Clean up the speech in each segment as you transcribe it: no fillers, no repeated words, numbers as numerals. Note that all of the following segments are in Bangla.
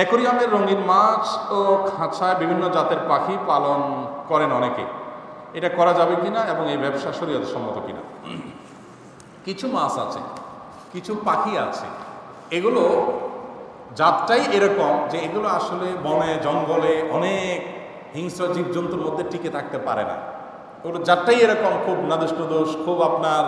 एक्वेरियम रंगीन माछ और खाँचाय विभिन्न जातेर पाखी पालन करें अनेके एटा करा जाबे किना एबं एई व्यवसा शरियत सम्मत किना। किछु माछ आछे किछु पाखी आछे एगुलो जातटाई एरकम जे एगुलो आसले बने जंगले अनेक हिंस्र जीवजंतुर मध्य टिके थाकते पारे ना। ওর যাত্রাই এরকম খুব নাদোষ নদোষ খুব আপনার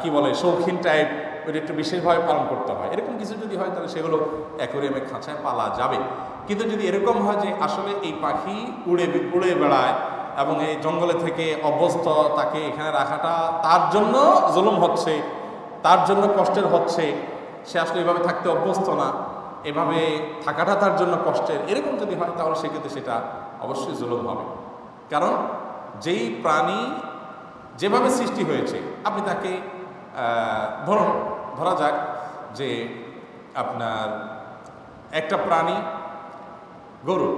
কি বলে শৌখিন টাইপ ওইটা একটু বিশেষভাবে পালন করতে হয়। এরকম কিছু যদি হয় তাহলে সেগুলো অ্যাকোয়ারিয়ামে খাঁচায় পালা যাবে। কিন্তু যদি এরকম হয় যে আসলে এই পাখি উড়ে উড়ে বেড়ায় এবং এই জঙ্গলে থেকে অভ্যস্ত, তাকে এখানে রাখাটা তার জন্য জুলুম হচ্ছে, তার জন্য কষ্টের হচ্ছে, সে আসলে এভাবে থাকতে অভ্যস্ত না, এভাবে থাকাটা তার জন্য কষ্টের, এরকম যদি হয় তাহলে সেক্ষেত্রে সেটা অবশ্যই জুলুম হবে। কারণ যেই প্রাণী যেভাবে সৃষ্টি হয়েছে আপনি তাকে ধরা যাক যে আপনার একটা প্রাণী গরু,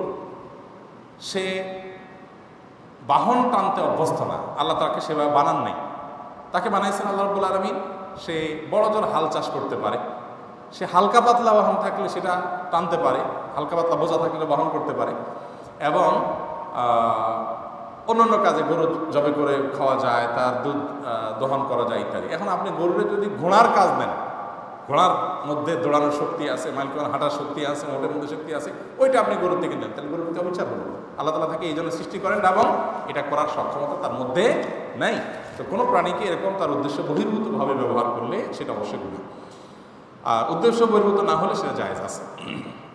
সে বাহন টানতে অভ্যস্ত না, আল্লাহ তাকে সেভাবে বানান নাই, তাকে বানাইছেন আল্লাহ রাব্বুল আলামিন। সে বড় জোর হাল চাষ করতে পারে, সে হালকা পাতলা বাহন থাকলে সেটা টানতে পারে, হালকা পাতলা বোঝা থাকলে বহন করতে পারে এবং অন্যান্য কাজে গরু জবে করে খাওয়া যায়, তার দুধ দহন করা যায় ইত্যাদি। এখন আপনি গরুরে যদি ঘোড়ার কাজ দেন, ঘোড়ার মধ্যে দৌড়ানোর শক্তি আছে, মাইল করে হাঁটার শক্তি আছে, মোটের মধ্যে শক্তি আছে, ওইটা আপনি গরুর থেকে দেন, তাহলে গরুর প্রতি অবিচার হল। আল্লাহ তাআলা তাকে এই জন্য সৃষ্টি করেন এবং এটা করার সক্ষমতা তার মধ্যে নেই। তো কোনো প্রাণীকে এরকম তার উদ্দেশ্য বহির্ভূতভাবে ব্যবহার করলে সেটা অবশ্যই গুনাহ, আর উদ্দেশ্য বহির্ভূত না হলে সেটা জায়েজ আছে।